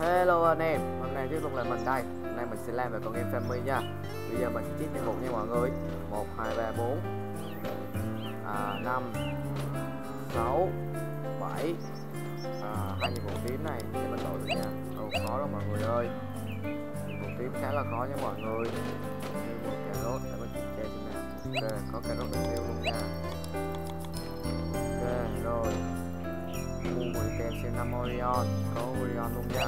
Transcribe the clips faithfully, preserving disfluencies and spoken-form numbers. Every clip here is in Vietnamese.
Hello anh em, hôm nay tiếp tục là mình đây. Hôm nay mình sẽ làm về con game Family nha. Bây giờ mình tiếp nhiệm vụ nha mọi người. Một, hai, ba, bốn, năm, sáu, bảy. Hai nhiệm vụ tím này thì mình đổi được nha. Không khó đâu mọi người ơi. Nhiệm vụ tím khá là khó nha mọi người. Như một cà rốt để mình kiểm tra xem nào. Ok, có cà rốt mình tiêu luôn nha. Ok, rồi mua item xem năm Orion, có Orion luôn nha.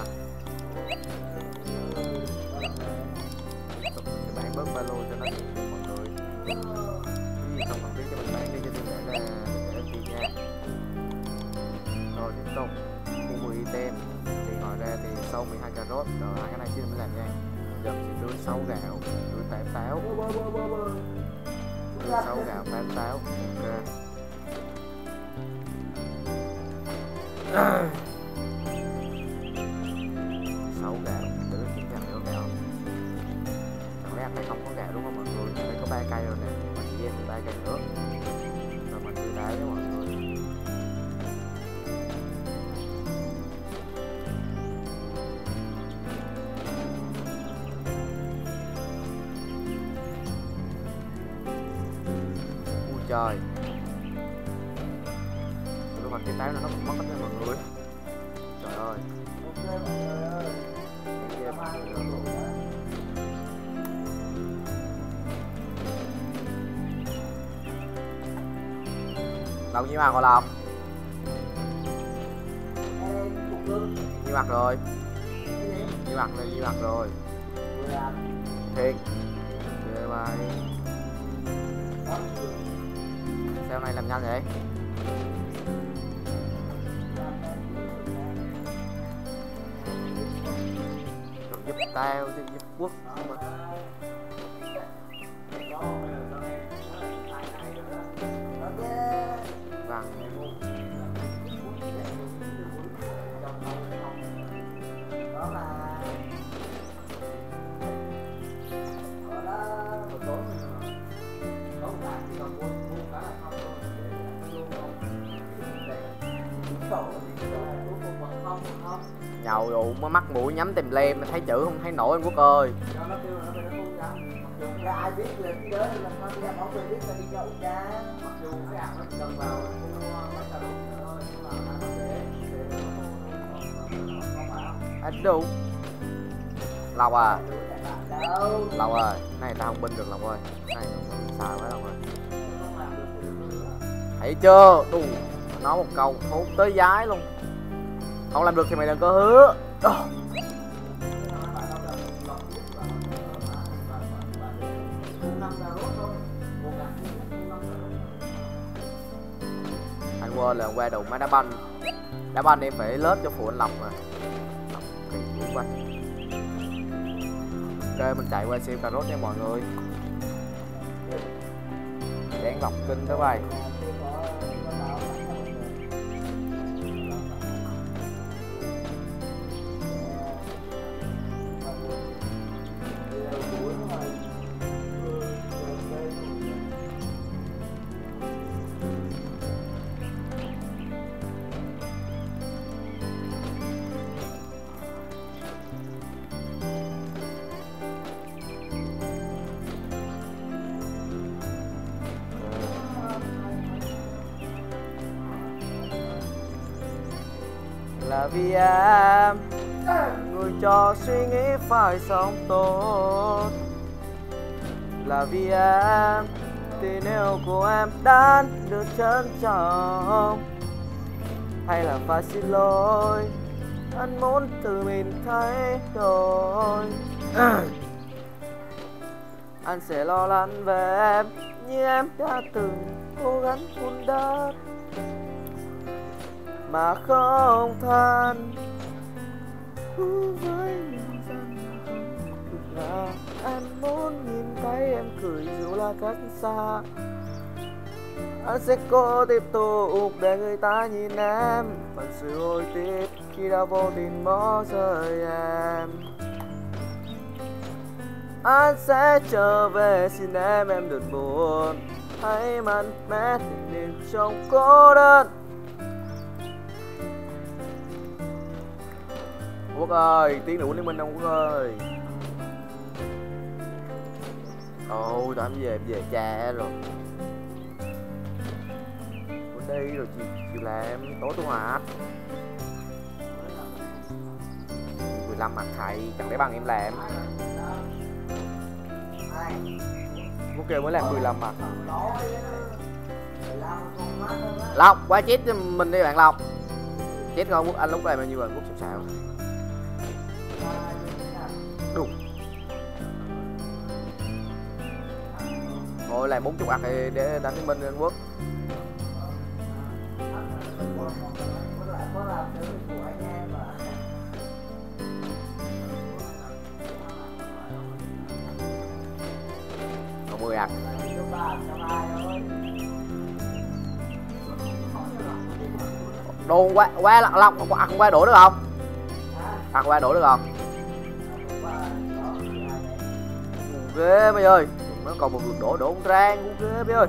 Mình bán bớt ba lô cho nó nhiều cho mọi người. Cái gì không cần thiết cho mình bán đi cho tôi để là để tiền nha. Rồi tiếp tục mua mười item. Thì ngoài ra thì sau mười hai cà rốt rồi hai cái này chưa mình làm nha. Giờ mình sẽ đưa sáu gạo, đưa tám táo, đưa sáu gạo tám táo. Ok. sáu gạo, tự nhiên chẳng hiểu gạo. Chẳng lẽ này không có gạo đúng không mọi người? Đây có ba cây rồi nè, mình chỉ đem từ ba cây nữa. Rồi mình đưa đáy cho mọi người. Ui trời, còn cái táo này nó cũng mất hết mọi người. Trời ơi. Đâu nhiêu mặt rồi Lộc? Nhiêu mặt rồi? Nhiêu mặt rồi, nhiêu mặt rồi. Thiệt. Bye bye. Sao này làm nhanh vậy? Tao thì giúp quốc mà. Vàng. Nhậu rượu mới mắc mũi nhắm tìm lem mà thấy chữ không thấy nổi anh Quốc ơi. Anh đủ Lộc à, Lộc ơi, này tao không binh được Lộc ơi, này xài quá Lộc ơi, thấy chưa, đủ nói một câu thốt tới giái luôn. Không làm được thì mày đừng có hứa. Đó. Anh quên là qua đầu máy đá banh. Đá banh em phải lớp cho phụ anh Lộc mà. Lộc kỳ dữ quá. Ok mình chạy qua xem cà rốt nha mọi người. Đáng Lộc kinh tới vậy. Là vì em, người cho suy nghĩ phải sống tốt. Là vì em, tình yêu của em đã được trân trọng. Hay là phải xin lỗi, anh muốn tự mình thay đổi. Anh sẽ lo lắng về em, như em đã từng cố gắng vun đắp mà không than với mình rằng là anh muốn nhìn thấy em cười dù là cách xa. Anh sẽ cố tiếp tục để người ta nhìn em và sự hối tiếc khi đã vô tình bỏ rơi em. Anh sẽ trở về xin em, em đừng buồn, hãy mạnh mẽ tìm trong cô đơn. Quốc ơi, tiếng là của Liên Minh ông Quốc ơi. Ôi, tao em về, em về cha rồi. Muốn đi rồi chị, chịu làm, tối tôi hoạt mười lăm mặt thầy, chẳng để bằng em làm. Quốc kêu mới làm mười lăm mặt. Lộc, quá chết mình đi bạn Lộc. Chết ngon Quốc, anh lúc này bao nhiêu rồi, Quốc sụp sạo. Đúng. Rồi làm bốn mươi ạc để đánh Liên Minh Anh Quốc. Còn mười ạc. Đồ quá, quá lọc, không qua đổ được không? Ạc qua đổ được không? Ghê mày ơi, nó còn một lượt đổ đổ con rang cũng ghê mày ơi.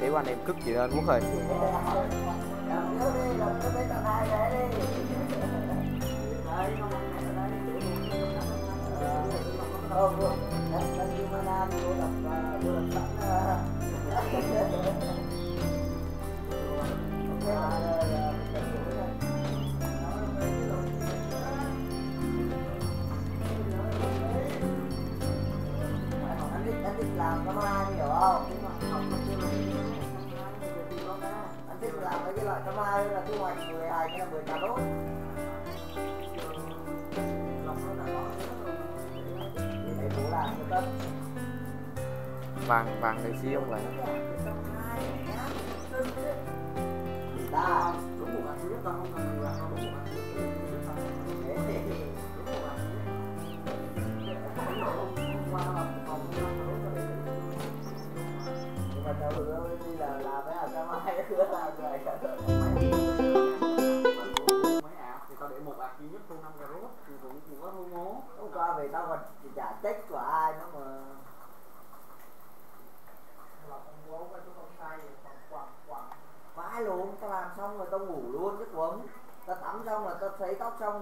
Để qua em cứt gì lên Quốc ơi. Vàng vàng để xíu vậy. Xong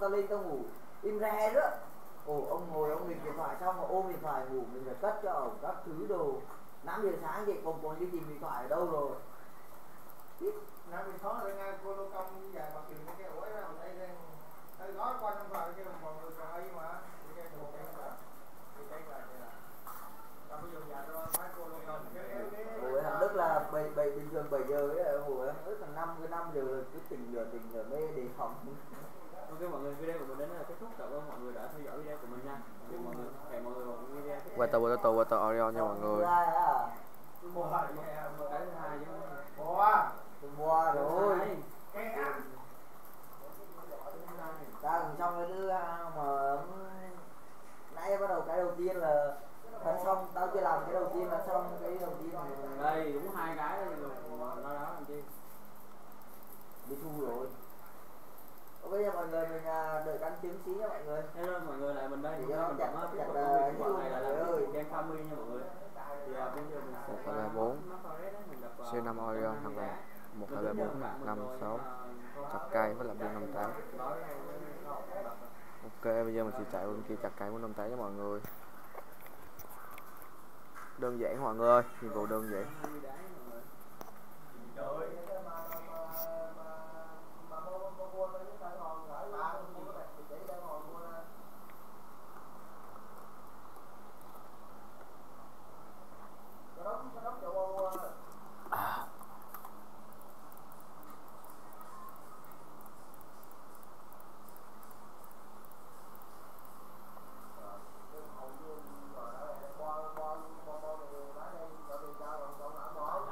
ta lên ta ngủ im re nữa. Ồ ông ngồi ông nghịch điện thoại xong mà ôm điện thoại ngủ, mình phải cất cho ổng các thứ đồ. Năm giờ sáng vậy còn còn đi tìm điện thoại ở đâu rồi? Năm giờ sáng rồi nghe cô Lô Công dài bạc tiền cái ối ra đây đây. Tôi nói qua trong vào cái vòng người trời mà cái đồ cái đó. Thì đây là thế nào? Tao bây giờ nhà rồi phải cô Lô Công cái em Hàn Đức là bảy bảy bình thường bảy giờ ấy là hồi ấy thằng năm cái năm giờ cứ tỉnh giờ tỉnh giờ mê đề phòng. Ok mọi người, video của mình đến là kết thúc. Cảm ơn mọi người đã theo dõi video của mình nha. Chúc mọi người, hẹn mọi người vào video tiếp theo. Quay tàu, quay tàu, quay tàu Orion nha mọi người. Cái thứ hai chứ. Boa. Boa rồi. Cái ăn. Ta cùng xong cái thứ mà nãy bắt đầu cái đầu tiên là đánh xong, tao chưa làm cái đầu tiên đánh xong cái đầu tiên. Đây đúng hai cái đó rồi. Đó đó anh chị. Đi thu rồi. Bây giờ mọi người mình đợi canh chiến sĩ nha mọi người. Hello mọi người, lại mình đây. Thì mình cảm ơn tiếp tục cái này là game family nha mọi người. Thì bây giờ mình sẽ bốn xê năm Orion thằng này một hai ba bốn năm sáu chặt cây với là bên năm tám. Ok bây giờ mình sẽ chạy bên kia chặt cây bên năm tám cho mọi người. Đơn giản mọi người, nhiệm vụ đơn giản. Hãy subscribe cho kênh Ghiền Mì Gõ để không bỏ lỡ những video hấp dẫn.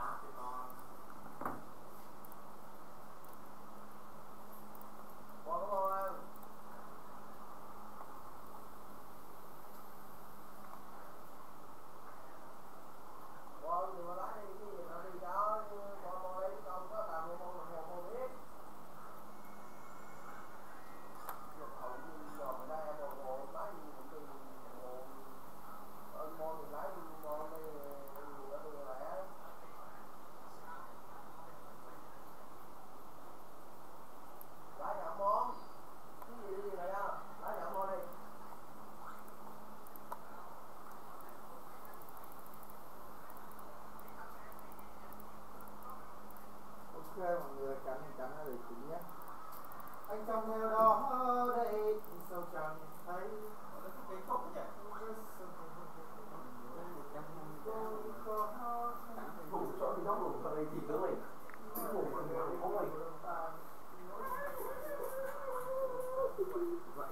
vậy.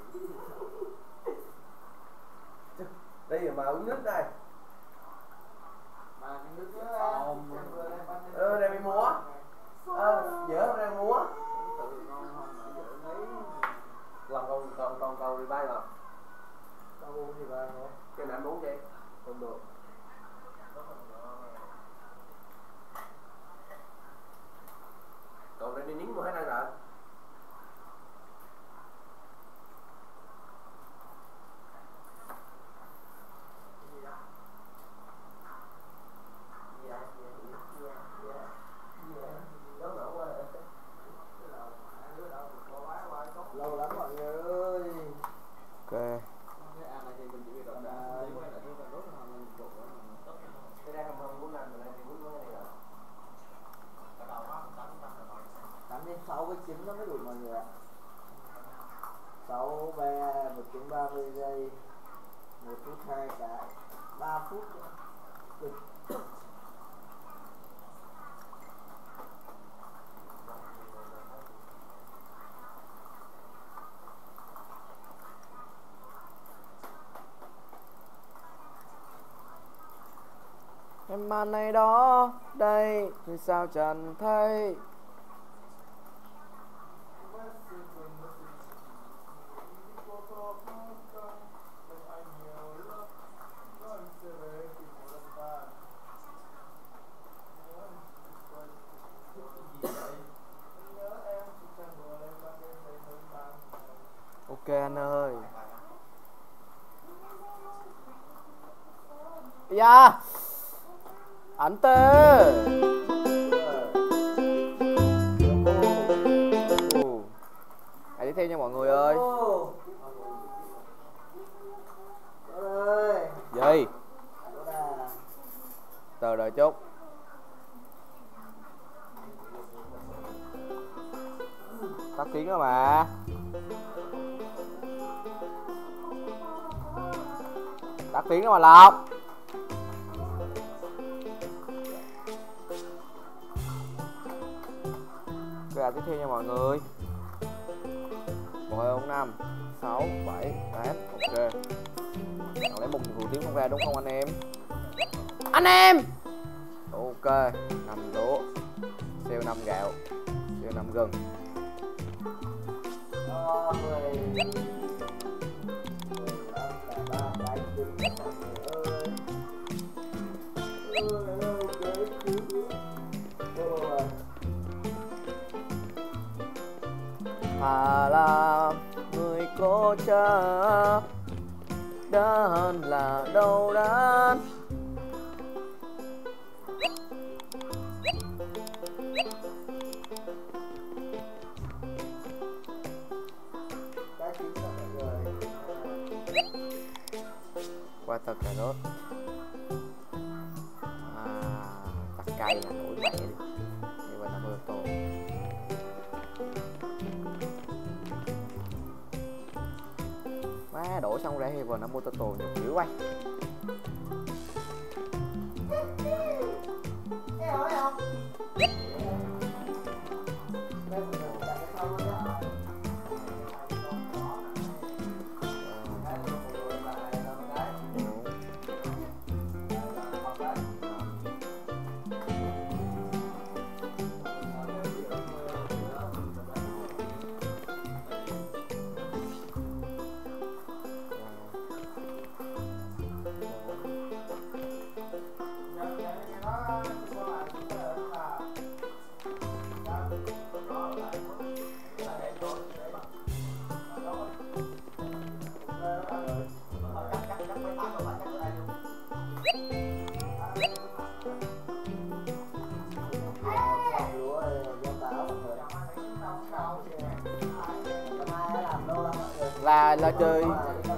Đây mà uống nước đây. Mà cái nước nữa ờ đây mình múa. Ờ nhớ hôm nay múa. Làm câu câu câu câu đi bay rồi. Câu thì bay rồi. Cái này bốn vậy. Không được. Cậu này đi nín một hai năng rồi. chín nó mới đủ mọi người ạ. sáu ba một phút ba mươi giây. một phút hai cả ba phút. Được. Em màn này đó, đây thì sao chẳng thấy. Ok anh ơi. Yeah. Anh tê. Theo nha mọi người ơi. Gì? Từ đợi chút. Tắt tiếng đó mà. Tắt tiếng đó mà Lộc. Cái tiếp theo nha mọi người. một hai bốn năm sáu bảy tám. Ok. Còn lấy bùng thủ tiếng không ra đúng không anh em? Anh em. Ok, năm đũa. Siêu năm gạo. Siêu năm gừng. Hà là người cô cha đã hơn là đâu đã. Qua tật cà rốt. À, tật cay là nổi bậy đi. Như vậy là mưa tô. Má đổ xong ra Heaven nó mua tô tô nhục dữ quay. Nghe hỏi không? Là là chơi Hãy subscribe cho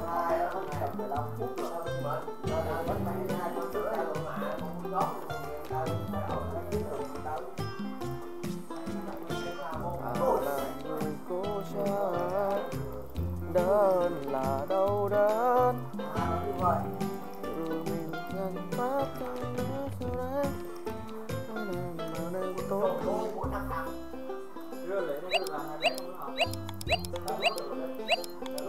kênh Ghiền Mì Gõ để không bỏ lỡ những video hấp dẫn.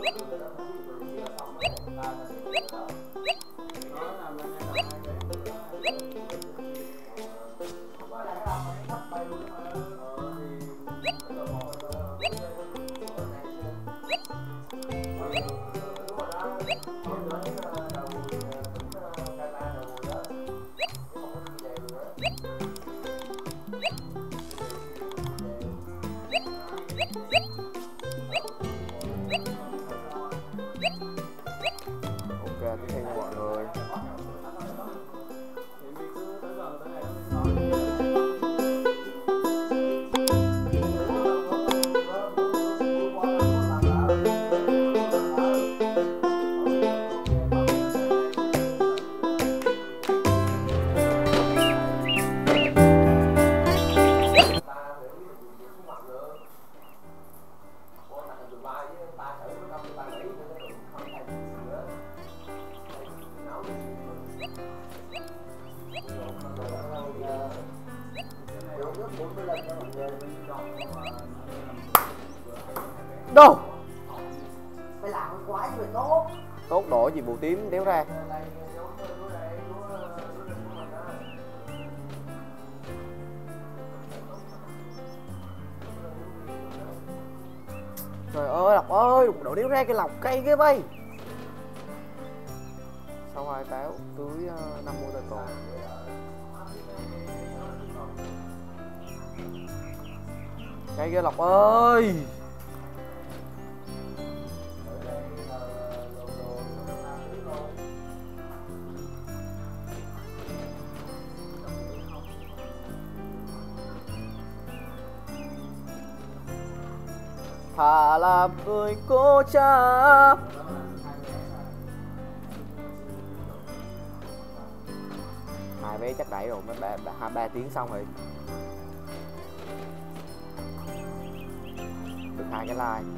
Đâu phải làm quái người tốt. Tốt đổ gì màu tím đéo ra. Trời ơi Lộc ơi, đổ đéo ra cái lọc cây cái bay. Sau hai táo tưới năm mươi tờ còn. Cây ghê Lộc ơi. Thà làm người cô cha. Hai bé chắc đẩy rồi, ba, ba, ba tiếng xong rồi. Được hai cái like.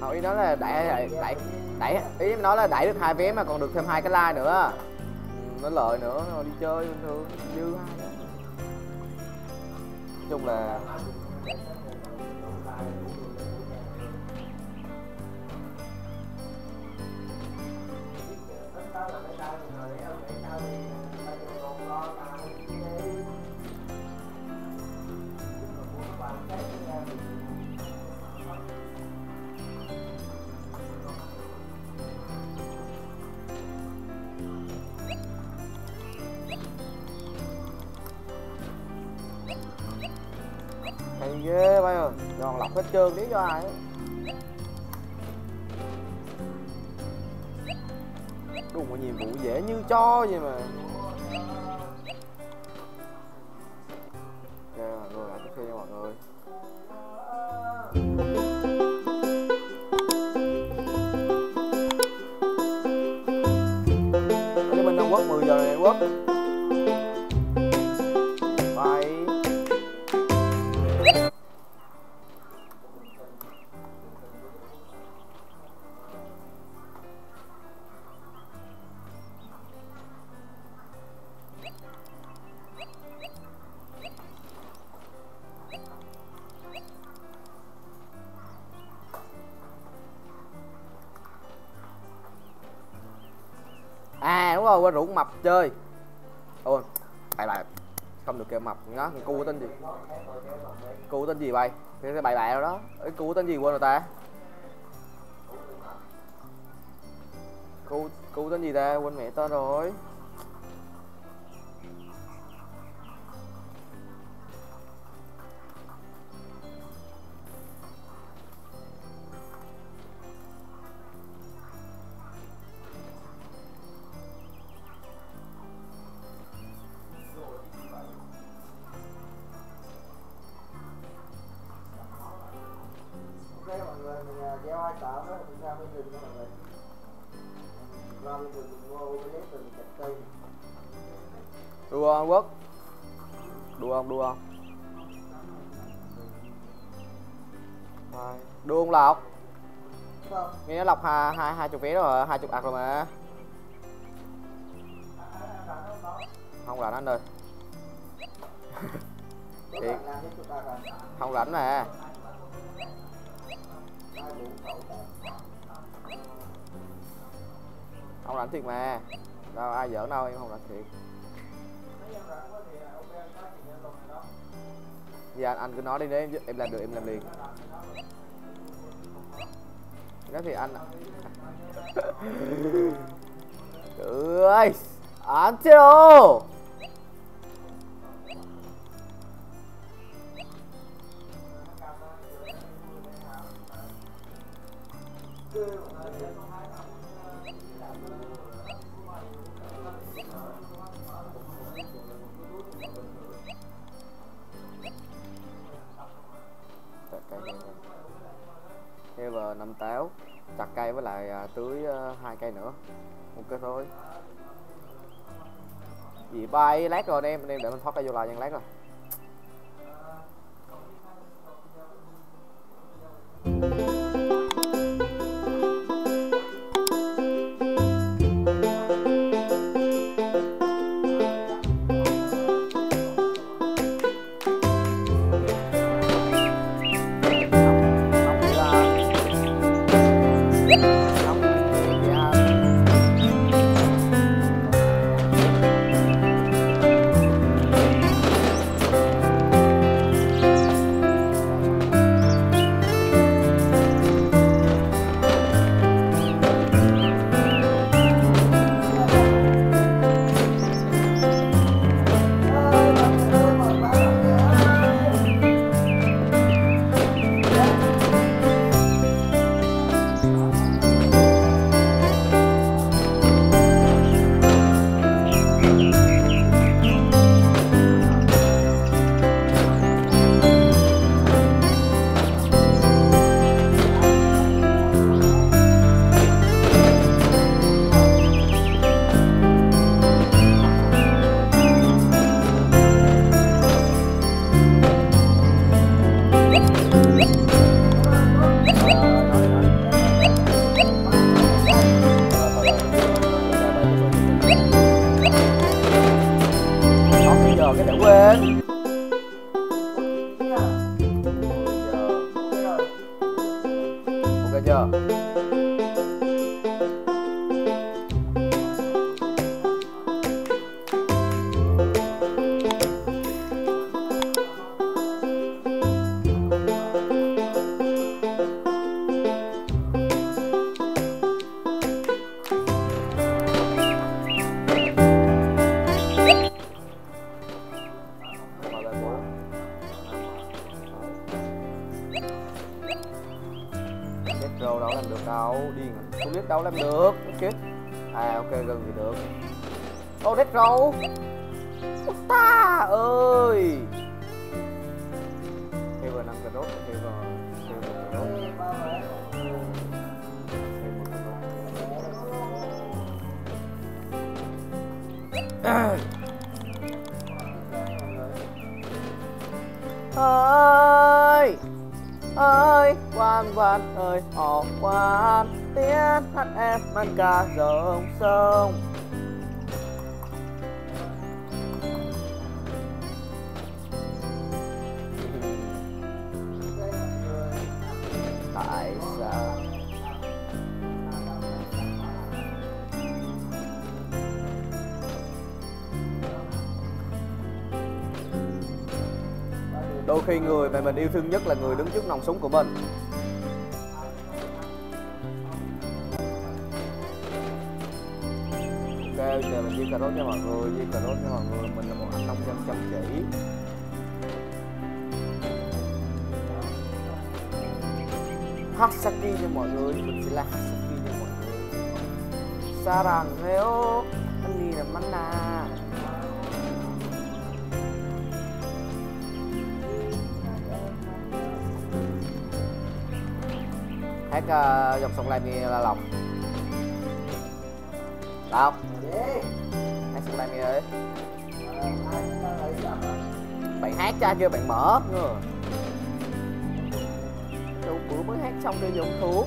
Không, ý nói là đẩy, đẩy, đẩy, ý nói là đẩy được hai vé mà còn được thêm hai cái like nữa. Nó lợi nữa, nó đi chơi bình thường, dư hai. Nói chung là ghê bay ơi, còn Lọc hết trơn lý do ai ấy. Đúng có nhiệm vụ dễ như cho vậy mà. Ok mọi người, lại tiếp theo nha mọi người. Ở bên Đông Quốc mười giờ này Quốc. Qua rủ mập chơi. Ôi, bài bài không được kêu mập nó, cu tên gì? Cu tên gì bay? Cái bài bài đâu đó. Ấy cu tên gì quên rồi ta? Cu cu tên gì ta? Quên mẹ ta rồi. Đua không Quốc? Đua không? Đua không? Đua không Lộc? Nghe nói Lộc hai hai hai chục vé rồi, hai chục ạc rồi mà. Không rảnh anh ơi. Không rảnh mà. Không rảnh thiệt mà. Đâu ai giỡn đâu, em không rảnh thiệt. Dạ anh cứ nói đi đấy, em làm được em làm liền. Nói thì anh. Trời ơi, anh Theo. Theo năm táo, chặt cây với lại tưới hai cây nữa. Ok thôi. Vì bay lát rồi em, em để mình thoát cây vô lại nhân lát rồi. chẳng quên. Ok chưa? Đâu đâu làm được đâu, đi không biết đâu làm được, chết. À ok gần thì được. Ô đét râu. Ta ơi. Thêm vào năm cà rốt, thêm vào thêm vào cà rốt. À. Ơi. Ơi quan văn ơi họ quan tiếng hát em mang cả dòng sông tại sao đôi khi người mà mình yêu thương nhất là người đứng trước nòng súng của mình. Ok, giờ mình chia cà rốt cho mọi người, chia cà rốt cho mọi người. Mình là một anh nông dân chăm chỉ. Hasaki cho mọi người, mình chỉ là Hasaki cho mọi người. Sarang heo, anh đi làm bánh nà. Hát uh, dòng sông Lam nghe là lòng đọc hát sông Lam nghe ơi bạn hát cho kêu bạn mở ngừa đủ bữa mới hát xong đi dùng thuốc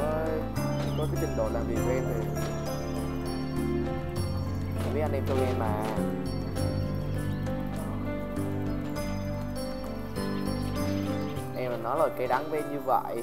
ơi có cái trình độ làm việc của em thì biết anh em tôi em mà em là nói lời cay đắng với như vậy.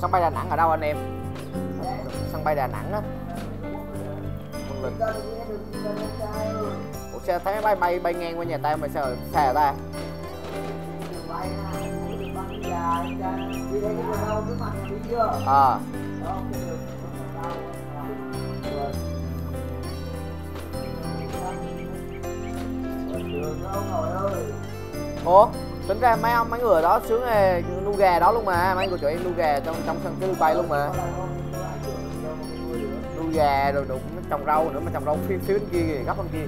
Sân bay Đà Nẵng ở đâu anh em? Sân bay Đà Nẵng á. Ủa sao thấy máy bay bay bay ngang qua nhà tao mà sao xa ta? Ờ. Ủa? Tính ra mấy ông mấy người đó sướng nu gà đó luôn mà, mấy người tụi em nu gà trong trong sân cái bay luôn mà. Nu gà rồi đụng trồng rau nữa mà trồng rau phía phía bên kia kìa, góc bên kia.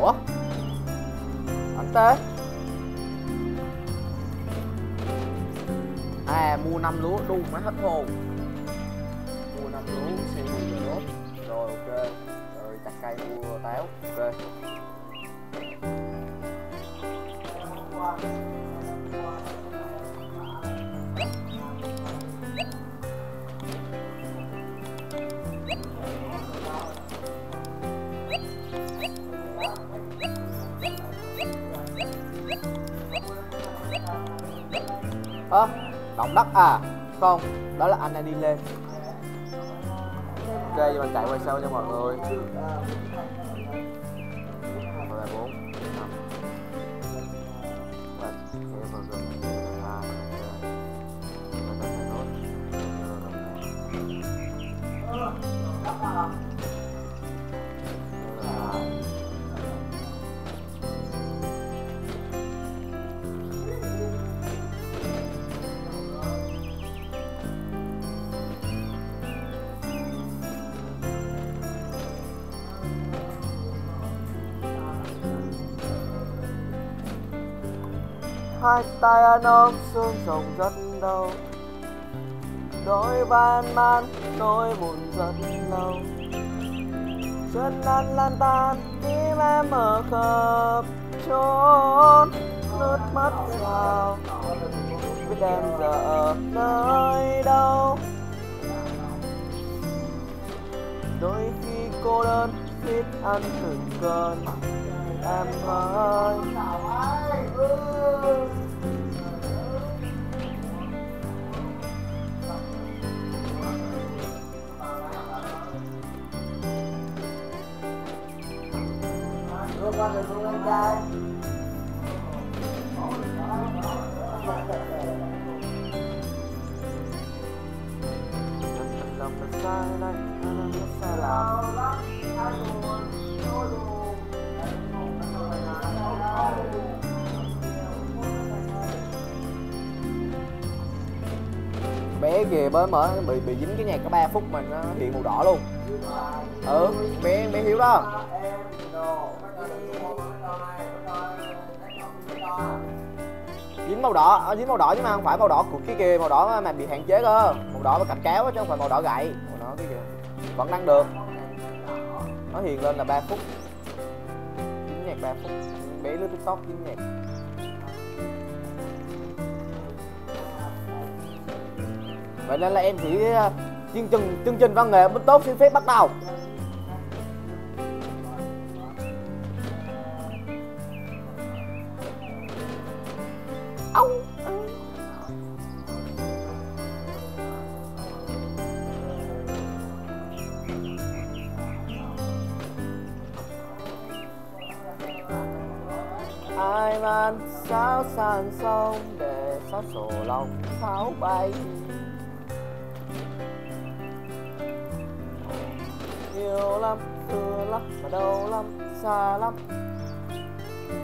Ủa? Anh Tê? À, mua năm lúa đu má hết hồn. Mua năm lúa, xem mua lúa. hai mua táo. Ok. Ơ, động đất à? Không, đó là anh đang đi lên. Ok, mình chạy quay sau nha mọi người. Hai tay anh ôm xương rồng rất đau, đôi ban man nỗi buồn rất lâu. Chân anh lan tan tim em ở khắp trốn, nước mắt vào biết em giờ ở nơi đâu. Đôi khi cô đơn biết ăn từng cơn em ơi. Con được không anh trai? Lòng thật sai đây, anh biết sai lầm. Bé kìa mới mở bị bị dính cái nhạc có ba phút mà nó hiện màu đỏ luôn. Ừ, bé bé Hiếu đó. Dính màu đỏ, à, dính màu đỏ chứ mà không phải màu đỏ của cái kia, màu đỏ mà bị hạn chế cơ. Màu đỏ mà cạch cáo chứ không phải màu đỏ gậy. Màu đỏ cái kìa. Vẫn ăn được. Nó hiện lên là ba phút. Dính nhạc ba phút. Bé lướt TikTok dính nhạc. Vậy nên là em chỉ chương trình chương trình văn nghệ bánh tốt xin phép bắt đầu. Ai man sáo sàn sông để sáo sổ lòng pháo bay. Nhiều lắm, thưa lắm, mà đâu lắm, xa lắm.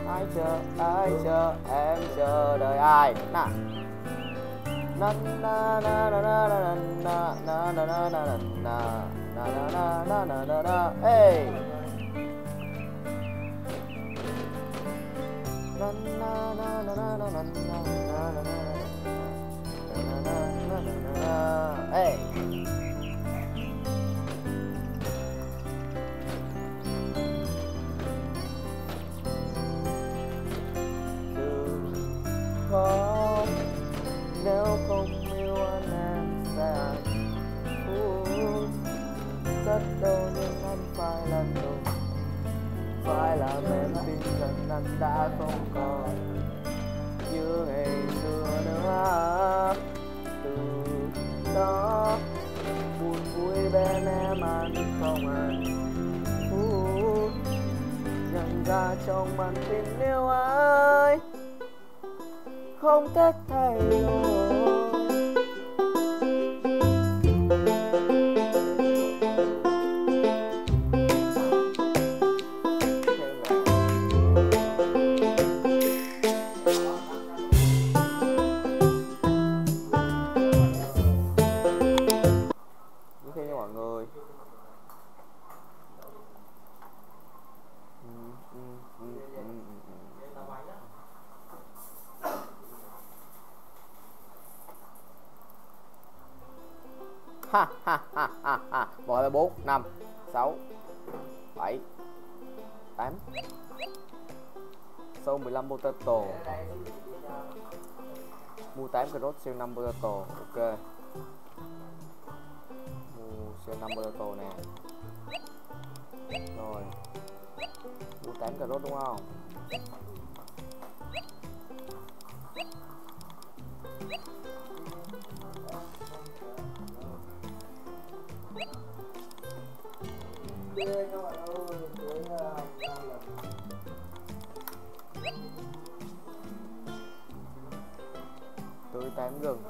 Ai chờ, ai chờ, em chờ đợi ai. Nà na na na na na na na na na na na na na na na na. Hey. Na na na na na na na na. Hey. Không, nếu không yêu anh em sẽ rất đau, nhưng anh phải làm đúng, phải làm em tin rằng anh đã không còn như ngày xưa nữa. Từ đó buồn vui bên em anh không anh uh, nhận ra trong màn tình yêu ai không thể thay đổi. Ha ha ha ha ha. Một hai ba bốn năm sáu bảy tám. Sâu mười lăm potato. Mua tám cà rốt siêu năm potato. Ok. Mua siêu năm potato nè. Rồi. Mua tám cà rốt đúng không? Tới tám gừng.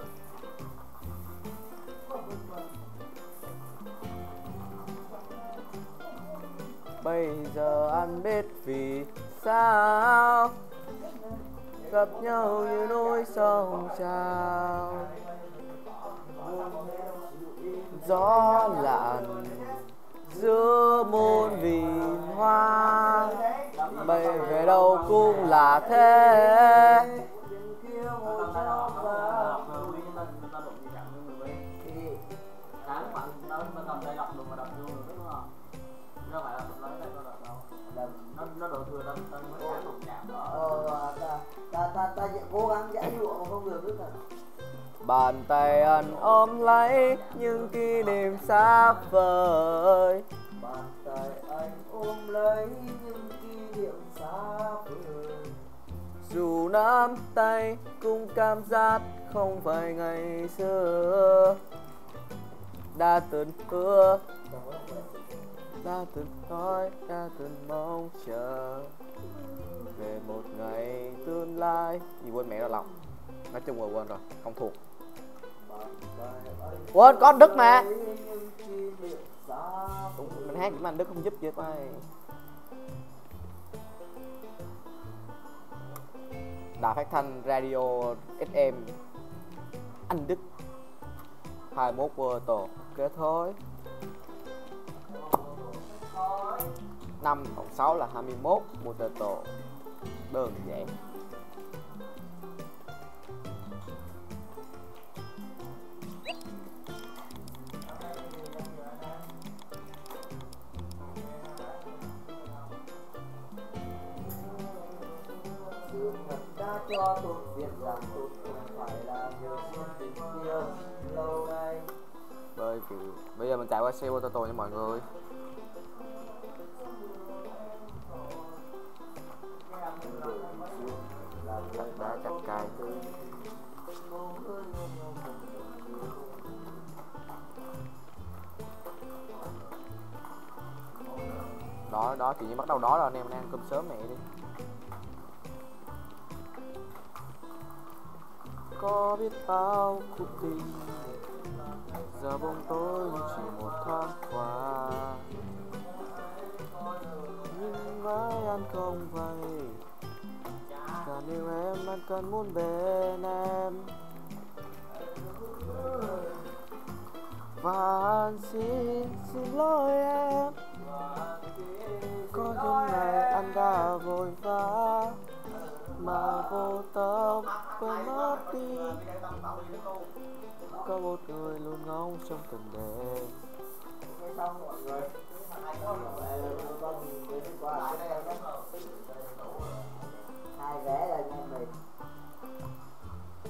Bây giờ anh biết vì sao gặp nhau như núi sông trào, gió lạnh giữa muôn vườn hoa, bay về đâu cũng là thế. Bàn tay anh ôm lấy những kỷ niệm xa vời, bàn tay anh ôm lấy những kỷ niệm xa vời. Dù nắm tay cũng cảm giác không phải ngày xưa, đã từng hứa, đã từng nói, đã từng mong chờ về một ngày tương lai. Gì quên mẹ ra lòng, nói chung là quên rồi, không thuộc. Quên có Đức mà. Đúng, mình hát mà anh Đức không giúp vậy tay. Đài phát thanh radio ép em anh Đức hai mươi mốt vô tổ kế thôi. năm cộng sáu là hai mươi mốt một tổ. Đơn giản. Cho tôi biết rằng tôi không phải là người suốt tình yêu lâu nay. Bởi vì bây giờ mình chạy qua xe ô tô nha mọi người. Chặt đá chặt cây. Đó đó chị bắt đầu đó là anh em ăn cơm sớm mẹ đi. Có biết bao cuộc tình giờ bóng tối chỉ một thoáng qua, nhưng với anh không vậy. Càng yêu em anh cần muốn bên em, và anh xin xin lỗi em. Có những ngày anh đã vội vã mà vô tâm quên mất đi. Có một người luôn ngóng trong từng đêm.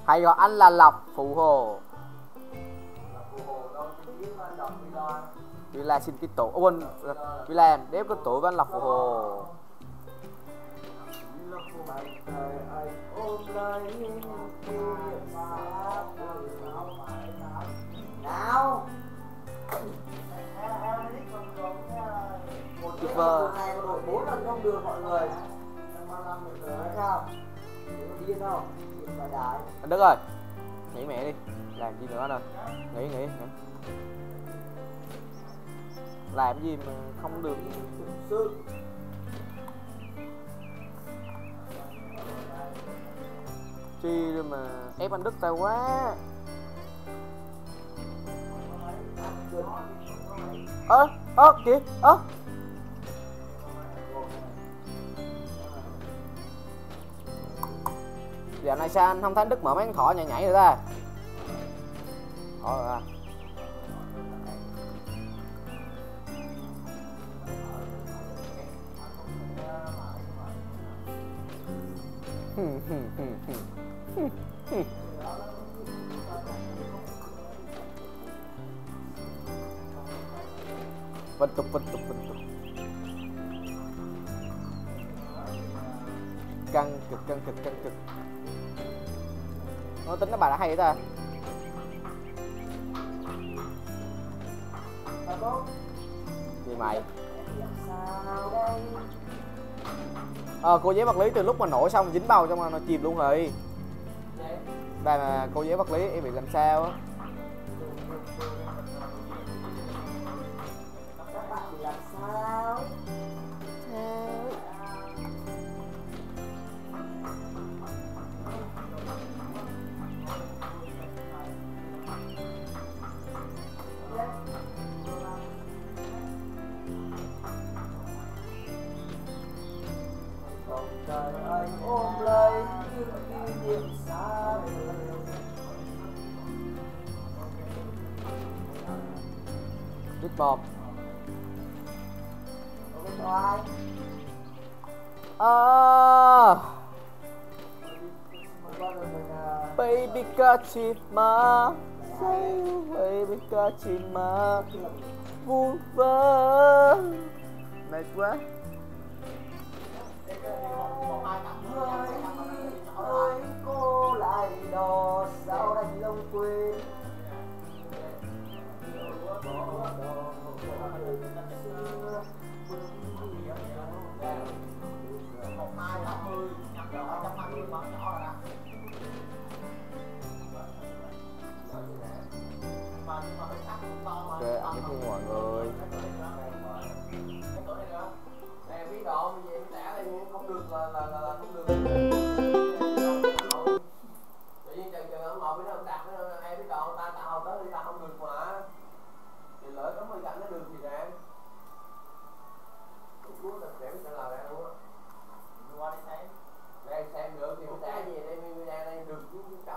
Hay gọi anh là Lộc Phụ Hồ. Villa xin cái tổ. Ô quên, Villa em đếm cái tổ với anh Lộc Phụ Hồ. Nào tuyệt vời này đội bốn lần không được mọi người. Điên không? Anh Đức ơi, nghỉ mẹ đi, làm gì nữa rồi, nghỉ nghỉ nghỉ. Làm gì mà không được sướng. Chi rồi mà ép anh Đức tài quá. Ơ ơ kìa ơ. Giờ này sao anh không thấy Đức mở mấy con thỏ nhảy nhảy nữa ta? Thỏ rồi à. Betul betul betul. Căng cực căng cực căng cực. Nó tính nó bà đã hay ta. Gì mày? Ờ, cô giáo vật lý từ lúc mà nổ xong dính bao trong nó chìm luôn rồi. Đây là cô giáo vật lý em bị làm sao á? Trời ơi ôm lấy những kỷ niệm xa vời. Đứt bọt. Ờ. Baby Kachima, say baby Kachima, vu vơ. Mệt quá. Ơi, ơi cô lại đò sao đánh lông quên. Kệ ảnh của mọi người. Không được là là là không được. Tự nhiên chừng chừng ông ngồi với nó đặt nó ai biết đâu ta ta hồi tới đi ta không được mà. Thì lỡ có hơi cảnh nó được gì nè. Cú là sẽ sẽ là ra luôn á. Qua đi xem. Đây xem được thì không trả gì đây mình đang đây được chứ trả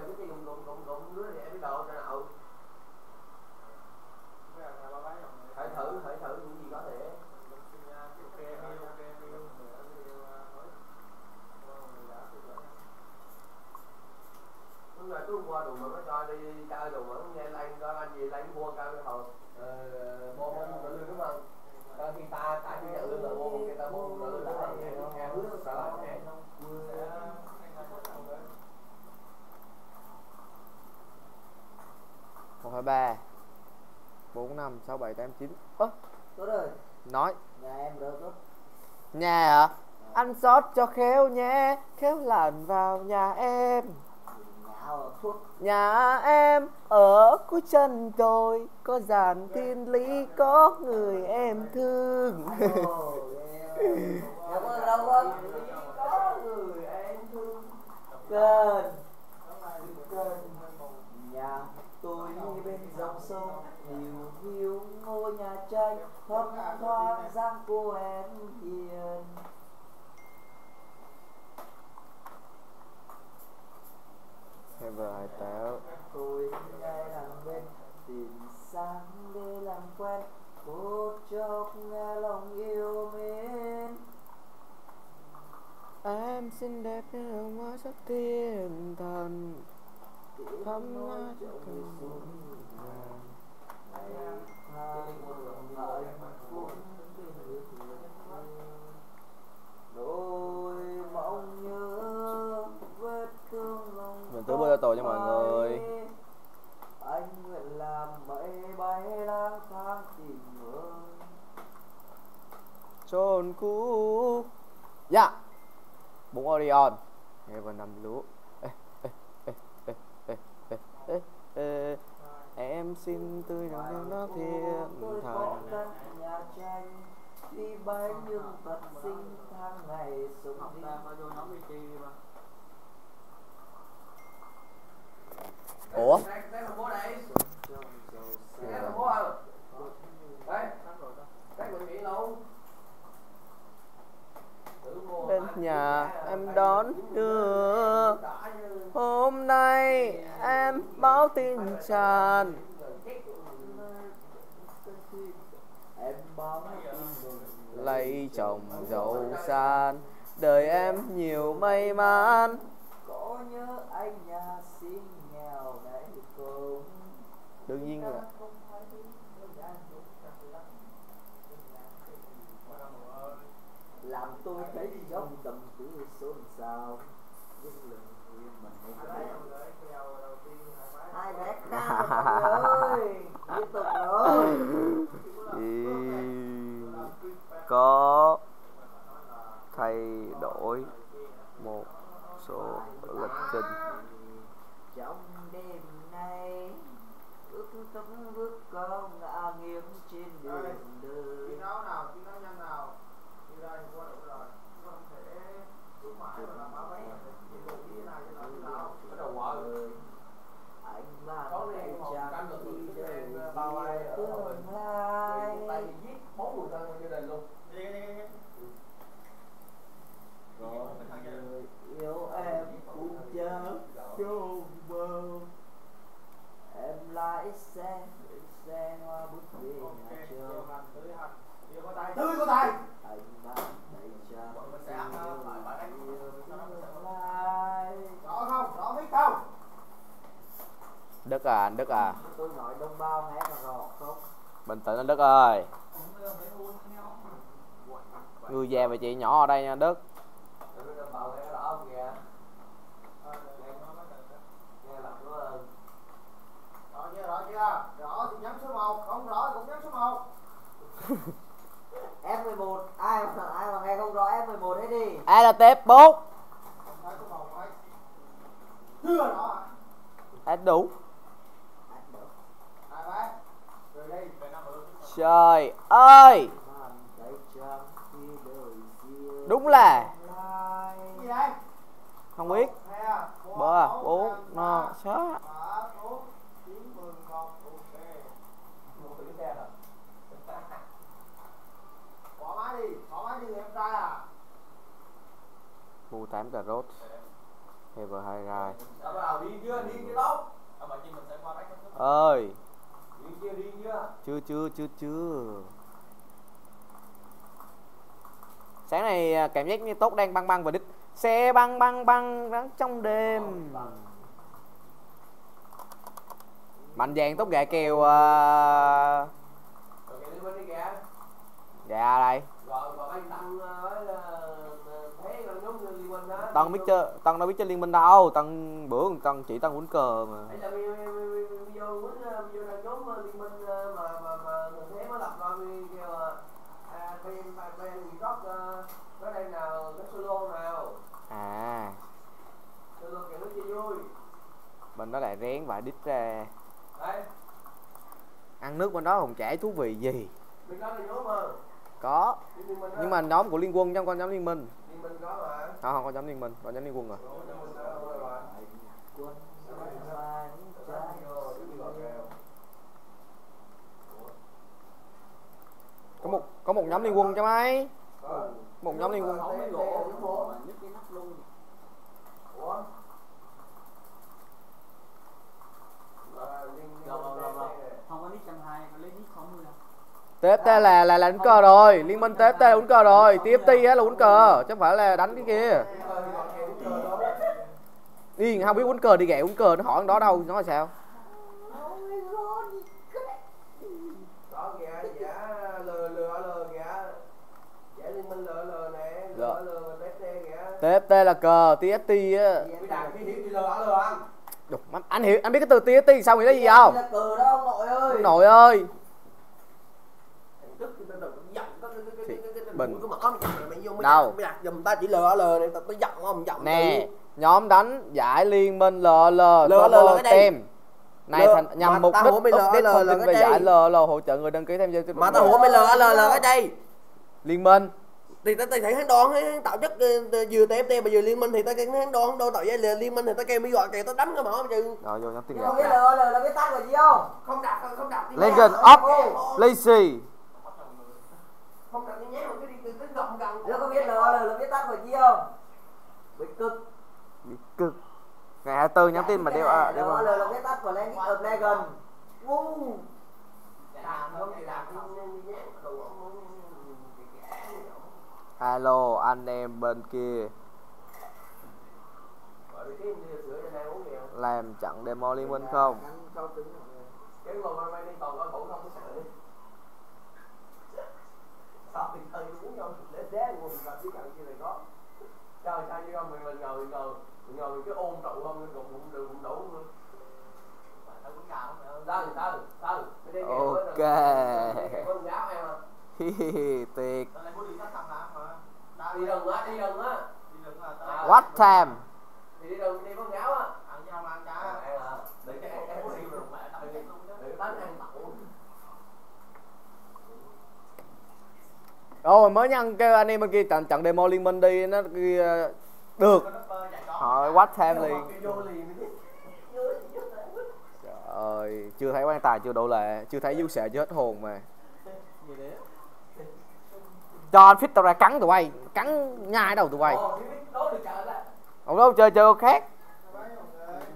một hai ba bốn năm sáu bảy tám chín. Ơ à, nói nhà em được đó. Nhà hả? À? Anh xót cho Khéo nhé, Khéo lặn vào nhà em. Nhà em ở cuối chân tôi, có dàn thiên lý, có người em thương. Cần nhà tôi bên dòng sông hiu hiu, ngôi nhà tranh thấp thoáng dáng cô em hiền. Hai vợ hai táo. Tôi ngay làm bên tìm sáng để làm quen, phút chốc nghe lòng yêu mến. Em xinh đẹp như hồng hoa sắc thiên thần. Thấm mát cho cây xuống vàng. Ngày tha lòng lại cuốn bên nước mây. Đôi mong nhớ vết thương lòng mình tới bơi ra tù cho mọi người. Anh nguyện làm mây bay lang thang tìm mơ. Trồn cũ. Dạ. Bụng Orion. Nghe vào nằm lũ. Ê, em xin tươi nắng nó thiên thần. Nhà tranh đi bay nhưng vật sinh tháng ngày sống đi. Ủa? Bên nhà em đâu? đón đưa. Hôm nay em báo tin tràn. Lấy chồng giàu sang, đời em nhiều may mắn. Có nhớ anh nhà xin nghèo đấy không? Đương nhiên rồi. Làm tôi thấy giống tầm tuổi xôn xao. Ai vét ra rồi. Tiếp tục rồi. Có thay đổi một số lịch trình. Trong đêm nay bước tấm bước có ngã nghiêng trên đường đời. Chị nói nào, chị nói nhanh nào. Đi ra thì qua đủ rồi. Chị không thể xuống mãi mà làm báo bánh. Chị đủ như này thì nói như nào. Bắt đầu quá rồi. Anh mà mẹ chẳng đi đến bao ai ở tương lai. Tại vì giết bốn người thân trong gia đình luôn. Đi đi đi. Có người yêu em cũng nhớ chung mơ. Em lái xe, xe hoa bút về nhà trường. Tươi có tài. Anh mang đầy tràn yêu tương lai. Rõ không? Rõ biết không? Đức à, anh Đức à. Tôi nói đông bao nghe mà rõ không? Bình tĩnh anh Đức ơi. Người già và chị nhỏ ở đây nha Đức. Rõ thì nhắn số một, không rõ thì cũng nhắn số một. F mười một, ai mà, ai mà nghe không rõ F mười một hết đi. Ai là T F bốn? Không phải số một phải. Chưa rõ hả? Hết đủ. Ai phải? Rồi đi, về năm bữa. Trời ơi! Đúng là. Cái gì đây? Không biết. Bơ, bốn, no, sáu. Mua tám cà rốt Heber hai rai. Ơi chưa chưa chưa chưa. Sáng này cảm giác như tốt đang băng băng và đít. Xe băng băng băng rắn trong đêm. Mạnh vàng tốt gà kèo. Uh... Dạ đây. Tân biết chơi, Tân đâu biết chơi Liên Minh đâu. Tân bữa Tân chỉ Tân quýnh cờ mà. À. Bên đó lại rén và đít ra. Ăn nước bên đó không chảy thú vị gì. Có. Nhưng mà nhóm của Liên Quân trong con nhóm Liên Minh. Mình có mà. Không, không có nhóm Liên Minh, có nhóm Liên Quân rồi. Có một có một nhóm Liên Quân cho mấy. Một nhóm Liên Quân. tê ép tê là là là uống cờ rồi, Liên Minh tê ép tê là uống cờ rồi, tê ép tê là uống cờ, chứ không phải là đánh cái kia. Điên, không biết uống cờ đi ghẹ uống cờ, nó hỏi con đó đâu, nó là sao? tê ép tê là cờ, tê ép tê á. Anh hiểu, anh biết cái từ tê ép tê sao người đó gì không? Nội ơi. Bình đâu dùm ta chỉ lờ lờ để tao giận không giận nè. Nhóm đánh giải Liên Minh lờ lờ lờ tem này thành nhằm mục đích update thông tin về giải lờ lờ hỗ trợ người đăng ký tham gia mà tao hủa mày lờ lờ cái đây Liên Minh thì tao thấy hắn đoan tạo chất vừa tê ép tê mà vừa Liên Minh thì tao thấy hắn đoan đâu tạo giải Liên Minh thì tao kêu mới gọi kìa tao đánh cơ mà không chứ rồi vô nhắm tin gà lờ lờ là cái tao rồi gì không không đặt không đặt Legend of Legacy không đặt cái nhé mà cái đi từ từ gần gần nó có biết lờ lờ là biết tắt rồi chi không? Bị cực. Bị cực. Ngày hai mươi tư nhắn tin mà đeo à, đeo không? Hello anh em bên kia. Làm trận demo Liên Minh không? Mình ngồi mình cứ ôm trụ không, cũng cũng được cũng đủ luôn. Ok. Tuyệt. Đi rừng á, đi rừng á. What time? Đi rừng đi con gáo á. Ăn nhau ăn cá. Để cái em em đi rừng mẹ tập cái tán ăn tẩu. Rồi mới nhắn kêu anh em bên kia trận trận demo Liên Minh đi nó kia được. Hỏi quát thêm liền. Trời ơi, chưa thấy quan tài chưa độ lệ, chưa thấy dư sệ chưa hết hồn mà. Cho anh Fit ra cắn tụi bay, cắn nhai đầu tụi bay. Không đâu chơi chơi khác.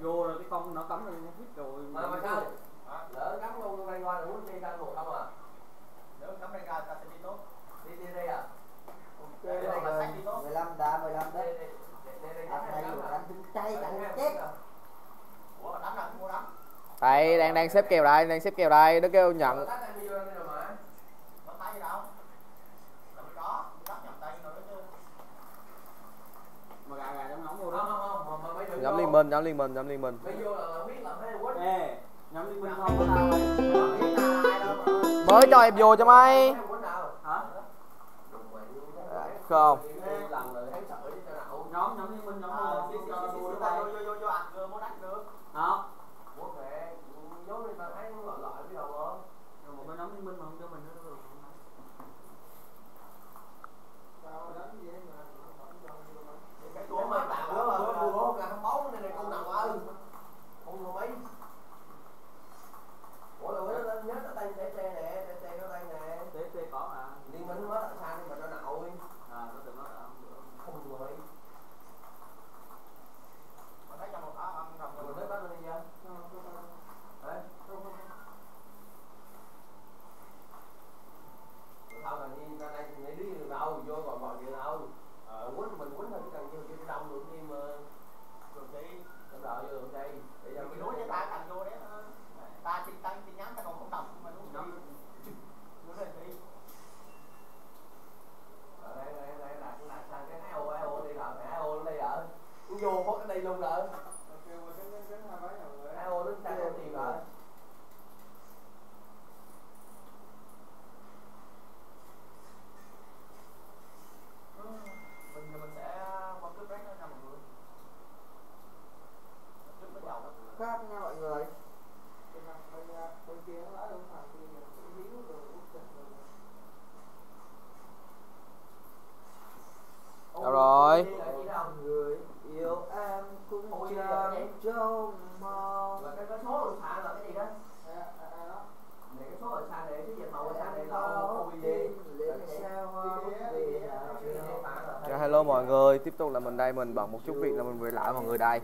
Vô rồi cái con nó cắm rồi Fit rồi. Mà sao? Lỡ cắm luôn đây ngoài là muốn đi ra ngủ không à? Lỡ cắm đây ra ta sẽ đi tốt. Đi đi đây à. mười lăm đá mười lăm đấy. Đây đang đang xếp kèo đây, đang xếp kèo đây, nó kêu nhận. Nhắm Liên Minh, nhắm Liên Minh, nhắm Liên Minh. Mới cho em vô cho mày. Không. Nhóm nhóm Liên Minh nhóm đây mình bận một chút việc là mình về lại mọi người đây.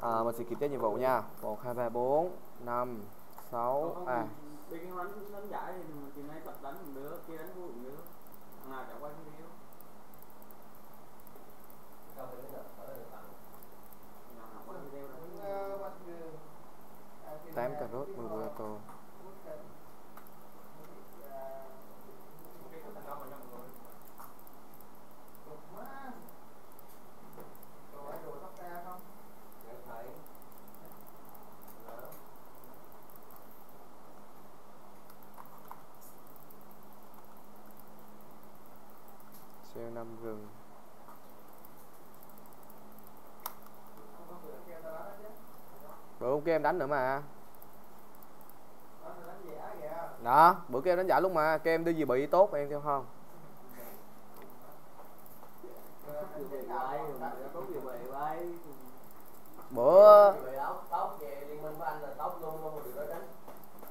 À, mình sẽ kiểm tra nhiệm vụ nha. một hai ba bốn năm sáu à. tám cà rốt mười tô. Năm rừng bữa kia em đánh nữa mà đó, bữa kia em đánh giả lúc mà kia em đưa gì bị tốt em theo không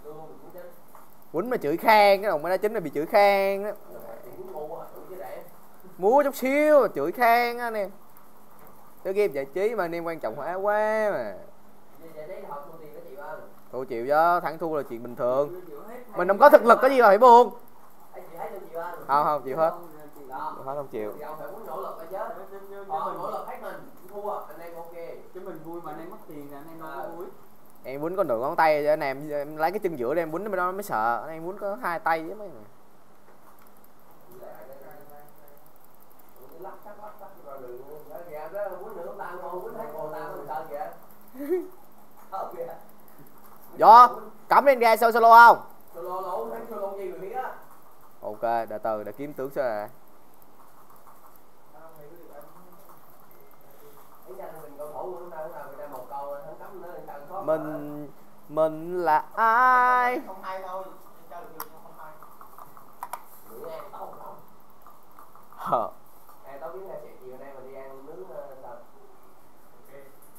bữa quýnh mà chửi khang cái đồng mới đã chính là bị chửi khang đó. Múa chút xíu chửi khang á nè. cái game giải trí mà anh em quan trọng hóa quá mà. Tôi chịu chứ, thắng thua là chuyện bình thường. Mình không có thực lực có gì mà phải buồn. Không không chịu hết. Không không chịu. Em muốn có nửa ngón tay cho anh em, em lấy cái chân giữa để em quýnh nó mới sợ. Anh em muốn có hai tay với mấy người. Vô, cắm lên ra sao solo không? Solo lỗ, đánh solo gì mà biết á. Ok, đợi từ để kiếm tướng sao. Mình mình là ai? Không ai thôi, chơi được không ai. Bữa nay tao không. Hả? Em tao biết là chuyện gì hôm nay mình đi ăn nướng sao.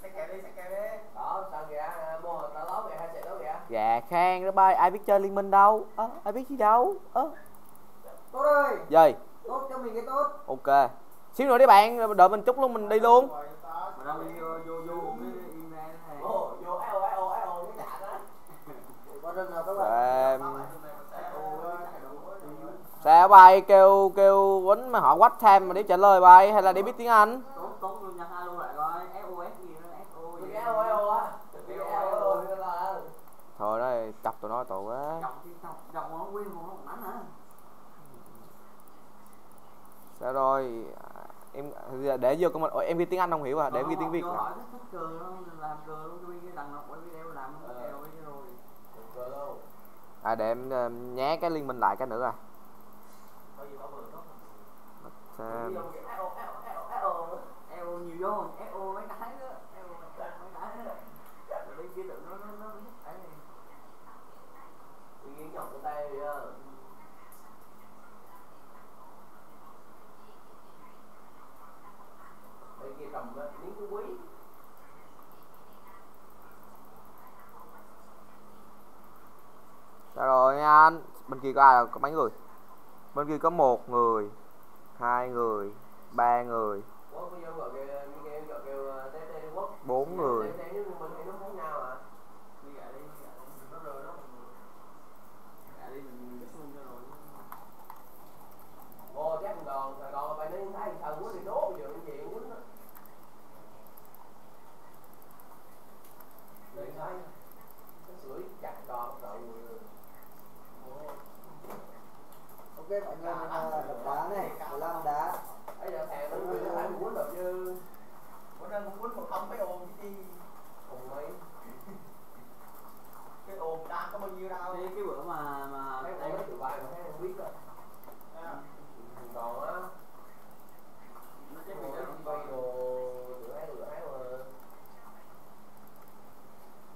Xách kẹo đi, xách kẹo đi. Đó, sao kìa, mua tao lót kìa, hai xẹt đó kìa. Dạ khang đó bay, ai biết chơi Liên Minh đâu. Ơ, ai biết gì đâu. Ơ. Tốt ơi. Gì? Tốt cho mình cái tốt. Ok. Xíu nữa đi bạn, đợi mình chút luôn mình đi luôn. Sao bay kêu kêu quấn mà họ quách thêm mà để trả lời bay hay là để biết tiếng Anh. Thôi đây chọc tụi nó tụi quá. Sao rồi em để vô comment. Ủa, em ghi tiếng Anh không hiểu à? Để em ghi tiếng Việt. À để em um, nhé cái Liên Minh lại cái nữa rồi. Sao? Sao rồi nha anh? Bên kia có ai, có mấy người? Bên kia có một người, hai người, ba người, bốn người. Cái mọi người là đập đá này, lăn đá. Bây giờ thèm nó người nó muốn đập như. Muốn ăn muốn một không mấy ôm cái chi. Cùng mấy. Cái ôm đang có bao nhiêu đâu. Thế cái bữa mà mà mấy ôm nó tự bài mà thấy không biết rồi. À. Còn á. Nó cái mình nó bay đồ rửa hai rửa hai mà.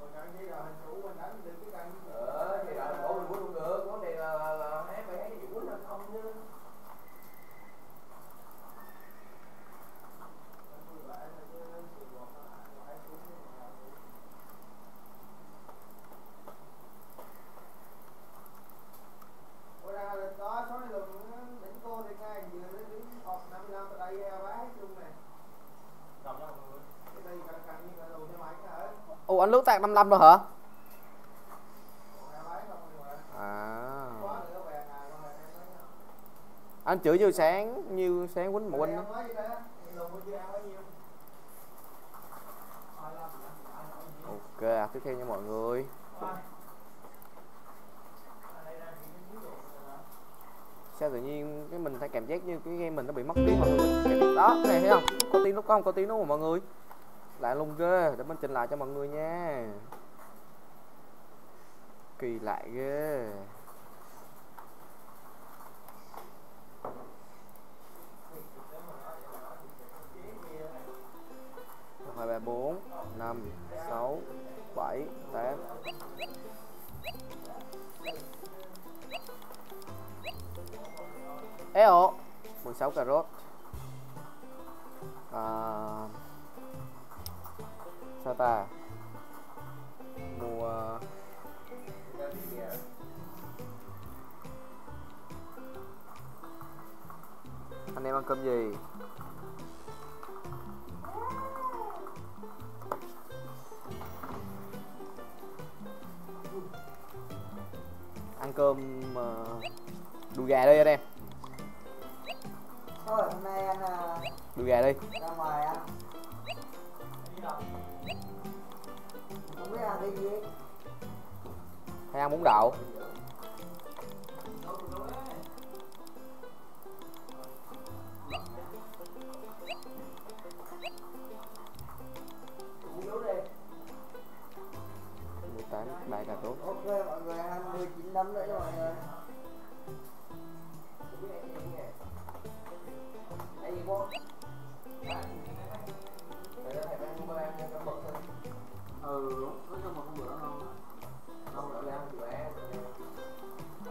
Còn chẳng thấy là hành thủ anh đánh được cái canh. Ờ thì là hành thủ mình muốn không được, vấn đề là là hát phải hát cái gì muốn là không chứ. Ủa ra là đó số lượng đỉnh cô thì ngay giờ nó đứng họp năm mươi lăm ở đây bán hết chung này. Đồng đó mọi người. Cái đây cạnh cạnh như là đồ cho máy hả? Ồ anh lướt tạc năm mươi lăm rồi hả? Anh chửi như sáng, như sáng quýnh một quýnh đó. Ok, tiếp theo nha mọi người. Sao tự nhiên cái mình phải cảm giác như cái game mình nó bị mất tiếng mọi người. Đó, cái này thấy không? Có tiếng nó không, có tiếng nó của mọi người. Lạ luôn ghê, để mình trình lại cho mọi người nha. Kỳ lạ ghê. hai ba bốn năm sáu bảy tám. Ê ồ, mười sáu cà rốt. À, sao ta? Mua anh em ăn cơm gì? ăn cơm đùi gà đây anh em. Thôi hôm nay anh đùi gà đi. Ra ngoài anh. Không biết ăn cái gì. Hay ăn bún đậu. Đại cà tốt. Ok mọi người, hai mươi chín nấm nữa cho mọi người.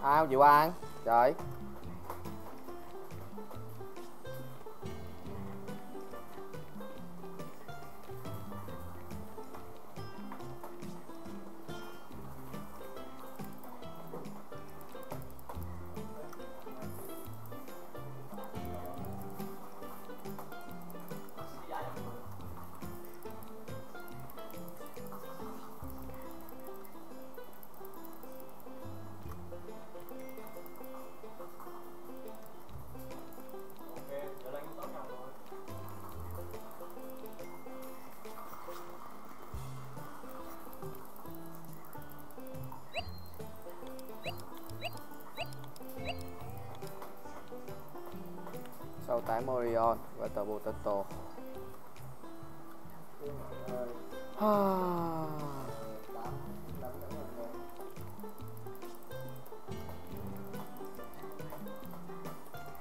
Ai không chịu ăn? Trời. Sau tái Morion và tờ Potato.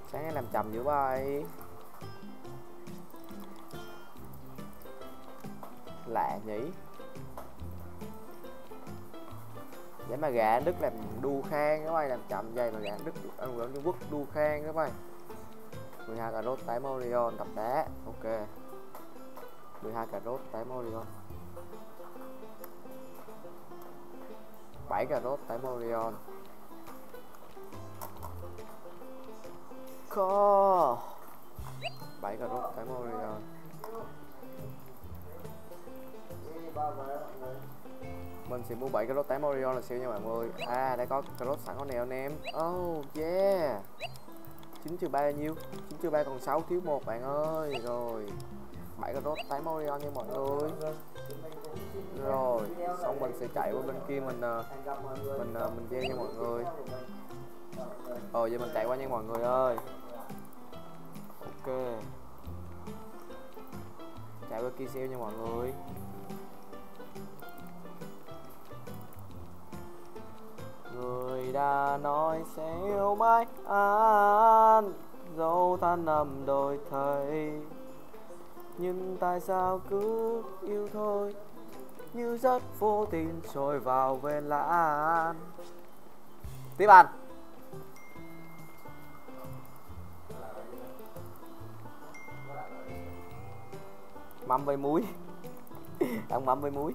Sáng nay làm chậm dữ vậy. Lạ nhỉ. Vậy mà gà Đức làm đu khang các bạn, làm chậm vậy mà gà Đức ăn ở Trung Quốc đu khang các bạn. mười hai cà rốt tái Morion đập đá. Ok, mười hai cà rốt tái Morion, bảy cà rốt tái Morion. Có bảy cà rốt tái Morion. Mình sẽ mua bảy cà rốt tái Morion là siêu nha mọi người. À, đây có cà rốt sẵn con nèo anh em. Oh yeah, chín trừ ba là nhiêu? chín trừ ba còn sáu, thiếu một bạn ơi. Rồi bảy cà rốt tái Morion nha mọi người. Rồi xong mình sẽ chạy qua bên kia, mình mình mình gieo nha mọi người. Ờ giờ mình chạy qua nha mọi người ơi. Ok, chạy qua kia gieo nha mọi người. Người đã nói sẽ yêu mãi anh, dẫu than nằm đôi thầy, nhưng tại sao cứ yêu thôi, như rất vô tình trôi vào về lãng. Tiếp anh. Mắm với muối. Đang mắm với muối.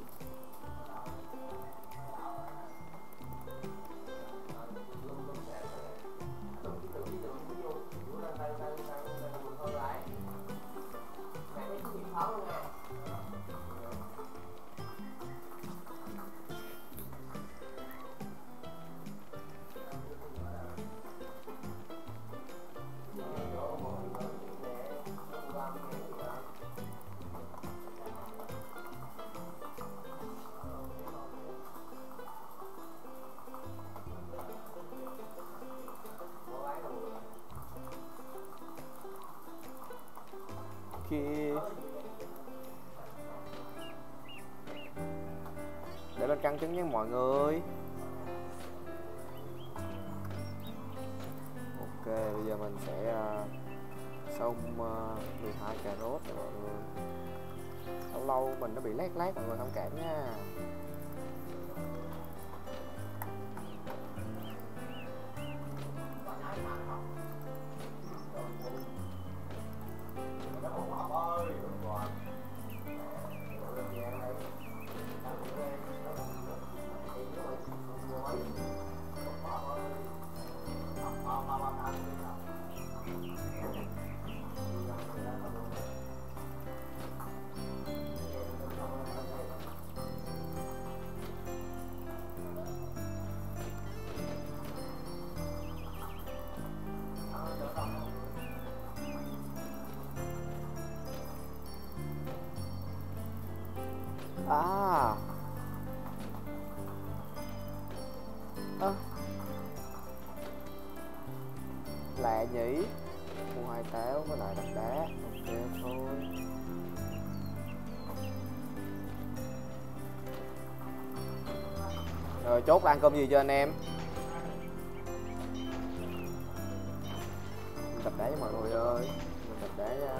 Để lên căng trứng nha mọi người. Ok, bây giờ mình sẽ uh, xong uh, mười hai cà rốt nha mọi người. Lâu lâu mình nó bị lát lát mọi người thông cảm nha. À. Ơ. À. Lạ nhỉ. Mua hai táo với lại đặt đá. Ok thôi. Rồi chốt là ăn cơm gì cho anh em. Mình tập đá cho mọi người ơi. Mình tập đá nha.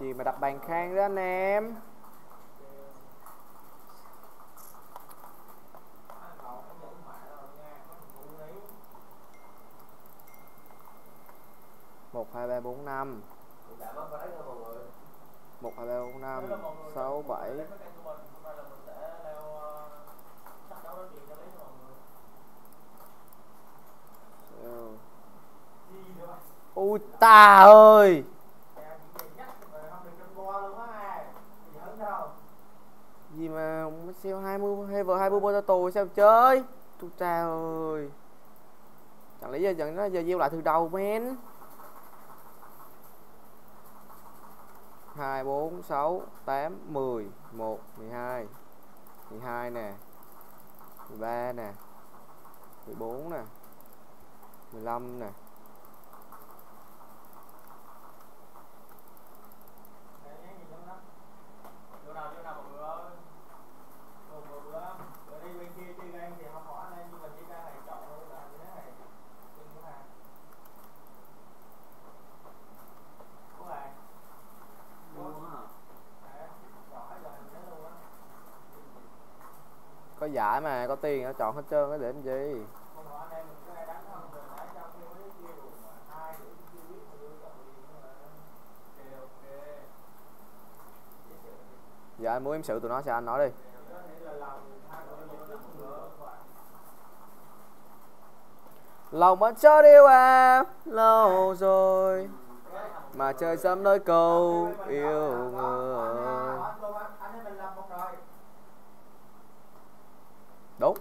Gì mà đập bàn khang đó anh em. một hai ba bốn năm một hai ba bốn năm sáu bảy ui ta ơi. Gì mà siêu hai mươi hay vợ hai mươi potato sao chơi. Tụi ta ơi. Chẳng lý giờ nó giờ gieo lại từ đầu men. hai bốn sáu tám mười một mười hai mười hai nè. mười ba nè. mười bốn nè. mười lăm nè. Có giải mà, có tiền nó chọn hết trơn nó để làm gì. Giờ anh muốn em xử tụi nó sao anh nói đi. Lòng vẫn chót yêu em lâu rồi mà trời sớm nói câu yêu người. Đúng.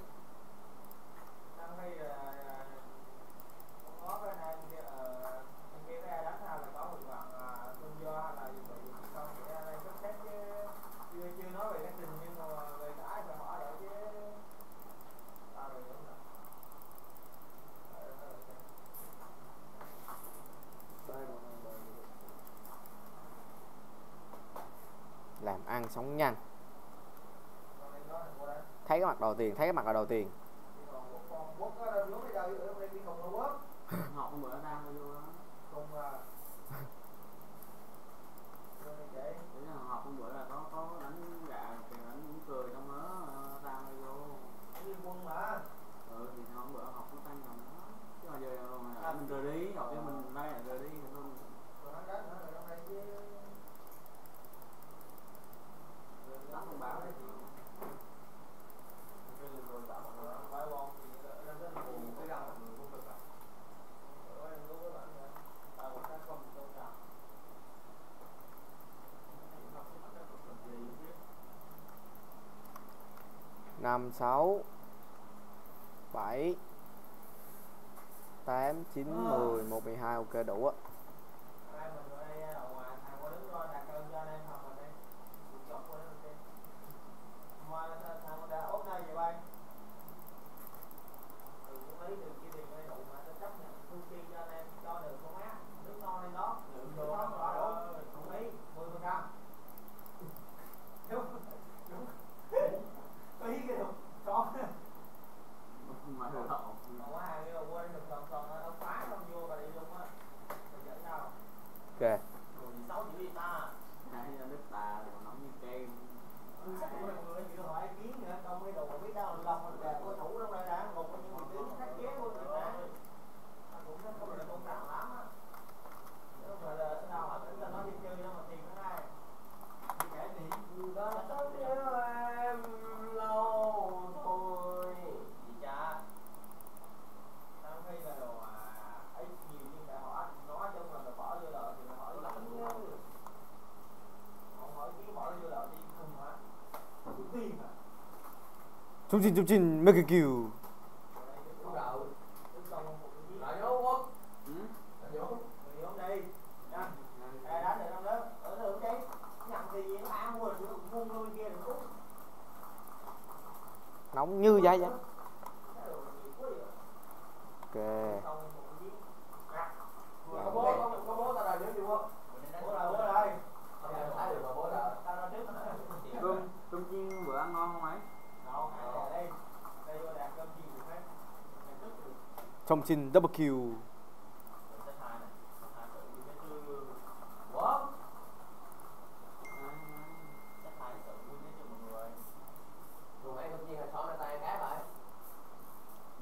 Làm ăn sống nhanh. Thấy cái mặt đầu tiên, thấy cái mặt đầu tiên. năm sáu bảy tám chín mười một mười hai ok đủ á. Chúng trình, chúng trình, mấy cái kiểu nóng như vậy vậy. Ok. Cơm chiên bữa ăn ngon không ấy? Trong chiên double kill.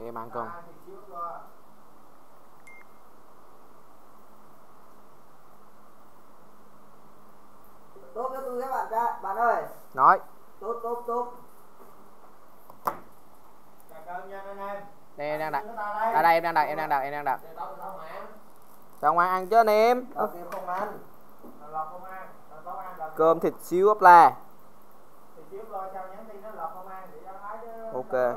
Em ăn cơm. Tốt cho tôi các bạn ra, bạn ơi. Nói. Tốt tốt tốt. Đặt cơm nha anh em. Nè đang đặt. Ở đây em đang đặt, em đang đặt, em đang đặt. Sao không ăn chứ anh em? Không ăn. Không ăn. Cơm thịt xíu ốp la. Thịt xíu lo cho nhắn tin nó lọc không ăn để cho thái chứ. Ok.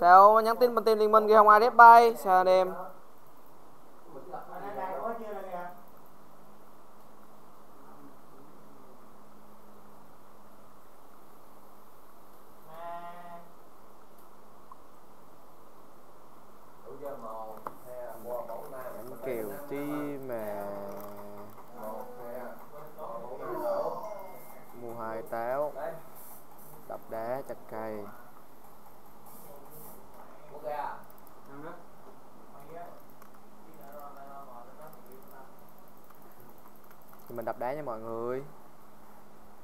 Sao nhắn tin bên team Liên Minh kia không ai rep bay? Sao anh em? Kiểu chi mà mua hai táo đập đá chặt cây. Thì mình đập đá nha mọi người.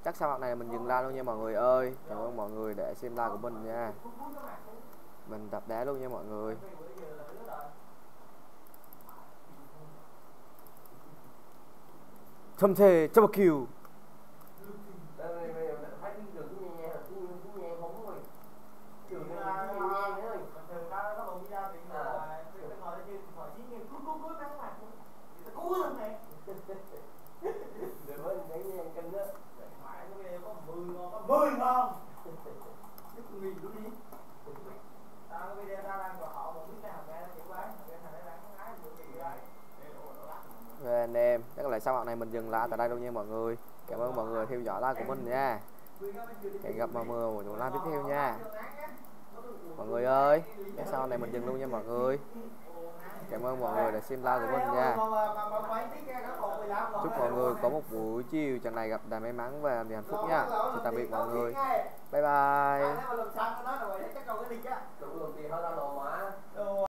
Chắc sau học này mình dừng like luôn nha mọi người ơi. Cảm ơn mọi người để xem like của mình nha. Mình đập đá luôn nha mọi người. Thâm thề cho một kiều. Về anh em, chắc là sau đoạn này mình dừng lại tại đây đâu nha mọi người. Cảm ơn mọi người theo dõi like của mình nha. Hẹn gặp mọi người ở những like tiếp theo nha. Mọi người ơi, chắc sau này mình dừng luôn nha mọi người. Cảm ơn mọi người đã xem like của mình nha. Chúc mọi người có một buổi chiều chẳng này gặp đầy may mắn và hạnh phúc nha. Xin tạm biệt mọi người. Bye bye.